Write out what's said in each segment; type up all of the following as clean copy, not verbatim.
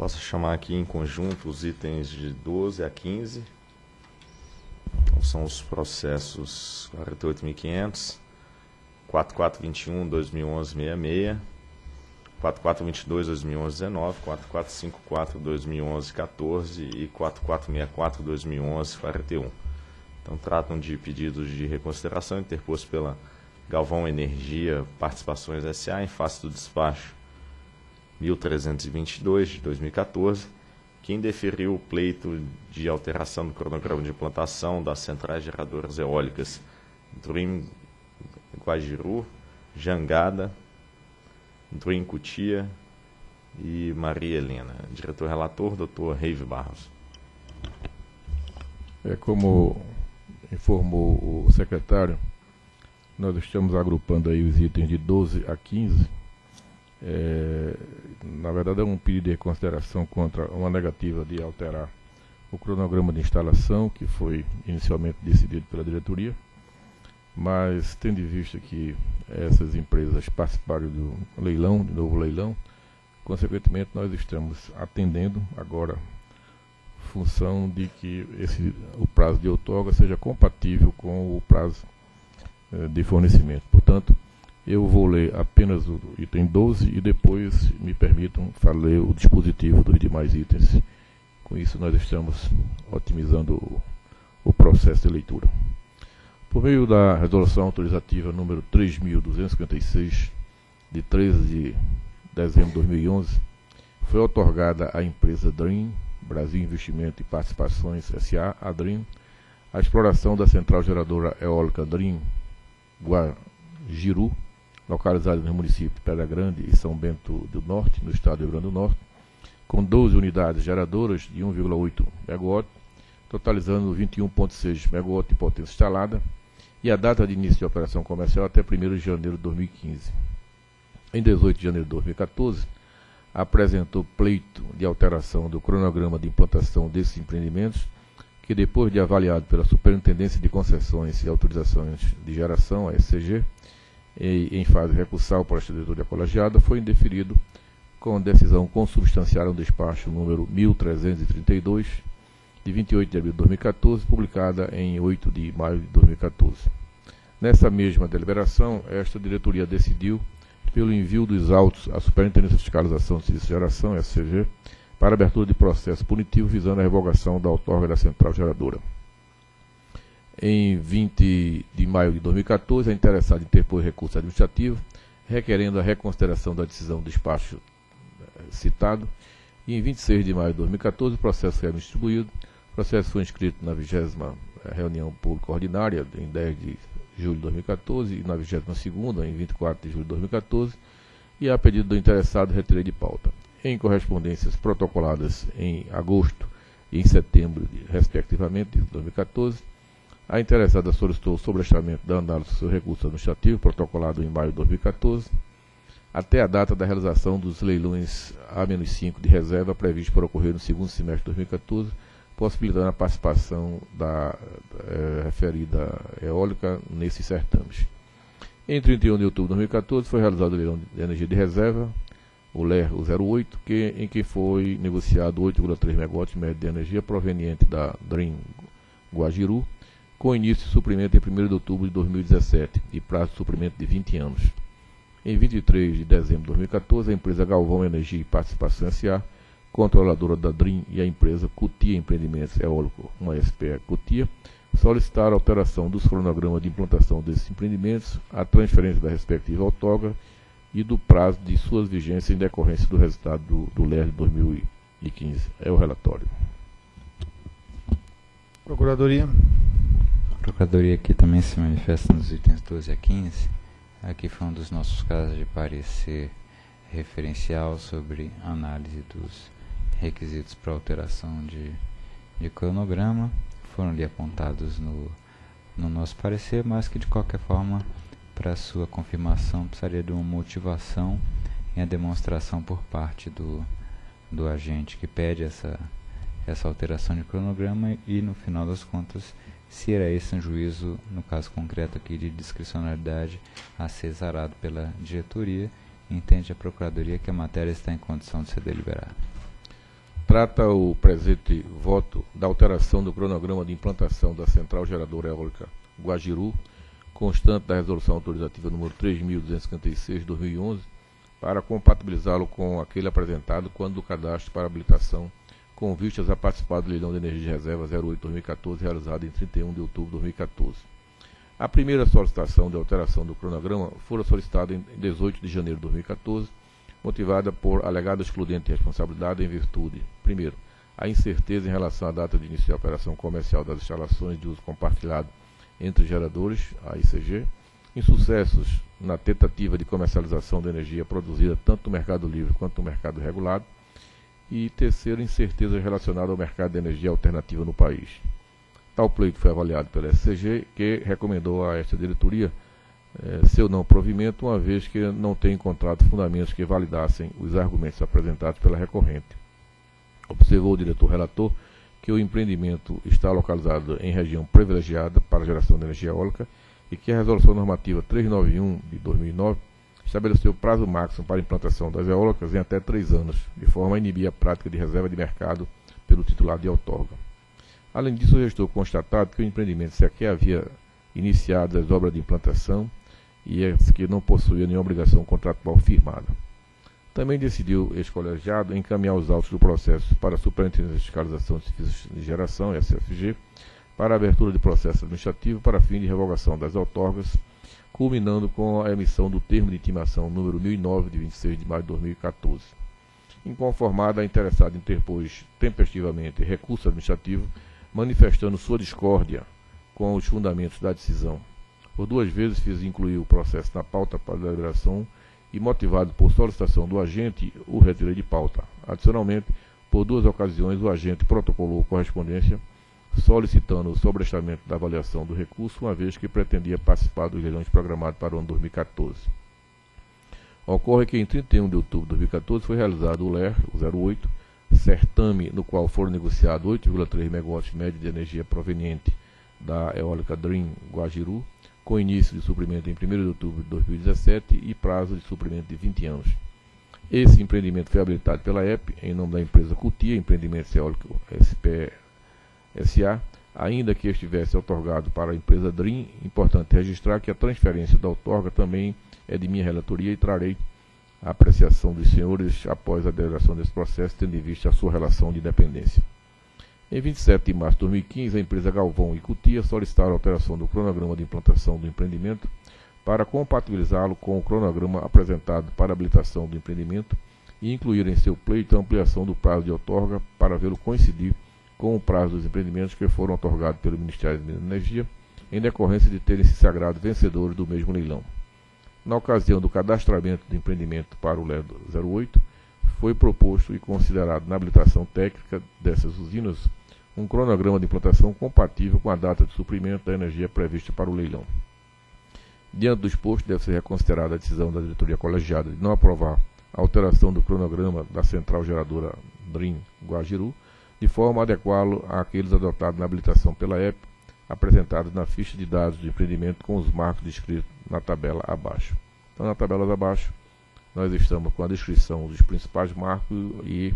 Posso chamar aqui em conjunto os itens de 12 a 15. Então, são os processos 48.500, 4421, 2011, 66, 4422, 2011, 19, 4454, 2011, 14 e 4464, 2011, 41. Então, tratam de pedidos de reconsideração interposto pela Galvão Energia Participações S.A. em face do despacho 1322 de 2014, que indeferiu o pleito de alteração do cronograma de implantação das centrais geradoras eólicas Dreen Guajiru, Jangada, Dreen Cutia e Maria Helena. Diretor relator, Dr. Reive Barros. Como informou o secretário, nós estamos agrupando aí os itens de 12 a 15. Na verdade, é um pedido de reconsideração contra uma negativa de alterar o cronograma de instalação, que foi inicialmente decidido pela diretoria, mas tendo em vista que essas empresas participaram do leilão, do novo leilão, consequentemente nós estamos atendendo agora função de que o prazo de outorga seja compatível com o prazo de fornecimento. Portanto, eu vou ler apenas o item 12 e depois me permitam ler o dispositivo dos demais itens. Com isso, nós estamos otimizando o processo de leitura. Por meio da resolução autorizativa número 3.256, de 13 de dezembro de 2011, foi outorgada à empresa Dreen, Brasil Investimento e Participações S.A., a Dreen, a exploração da central geradora eólica Dreen Guajiru, localizada no município de Pedra Grande e São Bento do Norte, no estado do Rio Grande do Norte, com 12 unidades geradoras de 1,8 MW, totalizando 21,6 MW de potência instalada, e a data de início de operação comercial até 1º de janeiro de 2015. Em 18 de janeiro de 2014, apresentou pleito de alteração do cronograma de implantação desses empreendimentos, que depois de avaliado pela Superintendência de Concessões e Autorizações de Geração, a SCG, em fase recursal para a diretoria colegiada, foi indeferido com decisão consubstancial no despacho número 1332, de 28 de abril de 2014, publicada em 8 de maio de 2014. Nessa mesma deliberação, esta diretoria decidiu pelo envio dos autos à Superintendência de Fiscalização de Serviços de Geração, SCG, para abertura de processo punitivo visando a revogação da outorga da central geradora. Em 20 de maio de 2014, a interessada interpôs recurso administrativo, requerendo a reconsideração da decisão do despacho citado. E em 26 de maio de 2014, o processo foi distribuído. O processo foi inscrito na 20ª reunião pública ordinária, em 10 de julho de 2014, e na 22ª, em 24 de julho de 2014, e a pedido do interessado, retirei de pauta. Em correspondências protocoladas em agosto e em setembro, respectivamente, de 2014, a interessada solicitou o sobrestamento da análise do seu recurso administrativo, protocolado em maio de 2014, até a data da realização dos leilões A-5 de reserva, previsto para ocorrer no segundo semestre de 2014, possibilitando a participação da referida eólica nesses certames. Em 31 de outubro de 2014, foi realizado o leilão de energia de reserva, o LER-08, em que foi negociado 8,3 MW médio de energia proveniente da Dreen Guajiru, com início de suprimento em 1º de outubro de 2017 e prazo de suprimento de 20 anos. Em 23 de dezembro de 2014, a empresa Galvão Energia e Participações S.A., controladora da Dreen, e a empresa CUTIA Empreendimentos Eólico, uma EPE CUTIA, solicitaram a alteração dos cronogramas de implantação desses empreendimentos, a transferência da respectiva outorga e do prazo de suas vigências em decorrência do resultado do LER de 2015. É o relatório. Procuradoria. A Procuradoria aqui também se manifesta nos itens 12 a 15. Aqui foi um dos nossos casos de parecer referencial sobre análise dos requisitos para alteração de cronograma. Foram ali apontados no nosso parecer, mas que de qualquer forma, para sua confirmação, precisaria de uma motivação e a demonstração por parte do agente que pede essa alteração de cronograma e, no final das contas, se era esse um juízo, no caso concreto aqui, de discricionalidade a ser zarado pela diretoria. Entende a Procuradoria que a matéria está em condição de ser deliberada. trata o presente voto da alteração do cronograma de implantação da Central Geradora Eólica Guajiru, constante da Resolução Autorizativa número 3.256, de 2011, para compatibilizá-lo com aquele apresentado quando do cadastro para habilitação, com vistas a participar do leilão de energia de reserva 08-2014, realizado em 31 de outubro de 2014. A primeira solicitação de alteração do cronograma foi solicitada em 18 de janeiro de 2014, motivada por alegado excludente de responsabilidade em virtude, primeiro, a incerteza em relação à data de início de operação comercial das instalações de uso compartilhado entre geradores, a SCG, insucessos na tentativa de comercialização da energia produzida tanto no mercado livre quanto no mercado regulado, e terceiro, incerteza relacionada ao mercado de energia alternativa no país. Tal pleito foi avaliado pela SCG, que recomendou a esta diretoria seu não provimento, uma vez que não tem encontrado fundamentos que validassem os argumentos apresentados pela recorrente. Observou o diretor relator que o empreendimento está localizado em região privilegiada para a geração de energia eólica e que a Resolução Normativa 391 de 2009 estabeleceu prazo máximo para a implantação das eólicas em até 3 anos, de forma a inibir a prática de reserva de mercado pelo titular de outorga. Além disso, o gestor constatado que o empreendimento sequer havia iniciado as obras de implantação e as que não possuía nenhuma obrigação contratual firmada. Também decidiu este colegiado encaminhar os autos do processo para a Superintendência de Fiscalização de Serviços de Geração, SFG, para a abertura de processo administrativo para fim de revogação das outorgas, culminando com a emissão do Termo de Intimação Número 1009, de 26 de maio de 2014. Inconformada, a interessada interpôs tempestivamente recurso administrativo, manifestando sua discórdia com os fundamentos da decisão. Por 2 vezes fiz incluir o processo na pauta para deliberação e, motivado por solicitação do agente, o retirei de pauta. Adicionalmente, por 2 ocasiões, o agente protocolou correspondência solicitando o sobrestamento da avaliação do recurso, uma vez que pretendia participar dos leilões programados para o ano 2014. Ocorre que, em 31 de outubro de 2014, foi realizado o LER-08, certame no qual foram negociados 8,3 megawatts médios de energia proveniente da eólica Dreen Guajiru, com início de suprimento em 1º de outubro de 2017 e prazo de suprimento de 20 anos. Esse empreendimento foi habilitado pela EPE, em nome da empresa CUTIA Empreendimentos Eólico S.A., ainda que estivesse outorgado para a empresa Dreen. Importante registrar que a transferência da outorga também é de minha relatoria e trarei a apreciação dos senhores após a deliberação desse processo, tendo em vista a sua relação de dependência. Em 27 de março de 2015, a empresa Galvão e Cutia solicitaram a alteração do cronograma de implantação do empreendimento para compatibilizá-lo com o cronograma apresentado para habilitação do empreendimento e incluir em seu pleito a ampliação do prazo de outorga para vê-lo coincidir com o prazo dos empreendimentos que foram outorgados pelo Ministério da Energia em decorrência de terem se sagrado vencedores do mesmo leilão. Na ocasião do cadastramento do empreendimento para o LER-08, foi proposto e considerado na habilitação técnica dessas usinas um cronograma de implantação compatível com a data de suprimento da energia prevista para o leilão. Diante do exposto, deve ser reconsiderada a decisão da diretoria colegiada de não aprovar a alteração do cronograma da central geradora Dreen Guajiru, de forma a adequá-lo àqueles adotados na habilitação pela EPE, apresentados na ficha de dados do empreendimento com os marcos descritos na tabela abaixo. Então, na tabela abaixo, nós estamos com a descrição dos principais marcos e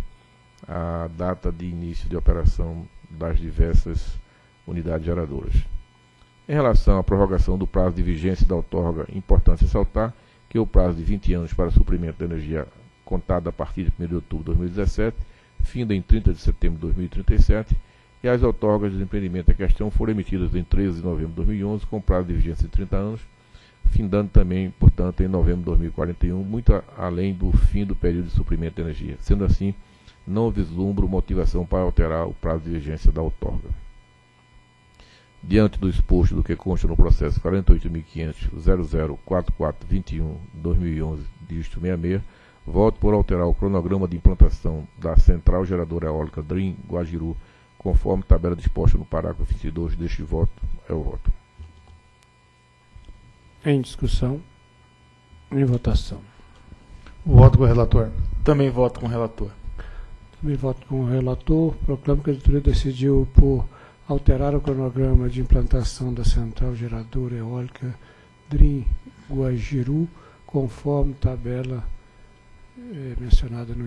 a data de início de operação das diversas unidades geradoras. Em relação à prorrogação do prazo de vigência da outorga, é importante ressaltar que o prazo de 20 anos para suprimento da energia contada a partir de 1º de outubro de 2017, finda em 30 de setembro de 2037, e as outorgas do empreendimento em questão foram emitidas em 13 de novembro de 2011, com prazo de vigência de 30 anos, findando também, portanto, em novembro de 2041, muito além do fim do período de suprimento de energia. Sendo assim, não vislumbro motivação para alterar o prazo de vigência da outorga. Diante do exposto do que consta no processo 48.500.004421-2011-66, voto por alterar o cronograma de implantação da Central Geradora Eólica Dreen Guajiru, conforme tabela disposta no parágrafo 22 deste voto. É o voto. Em discussão. Em votação. Voto com o relator. Também voto com o relator. Também voto com o relator. Proclamo que a diretoria decidiu por alterar o cronograma de implantação da Central Geradora Eólica Dreen Guajiru, conforme tabela mencionada no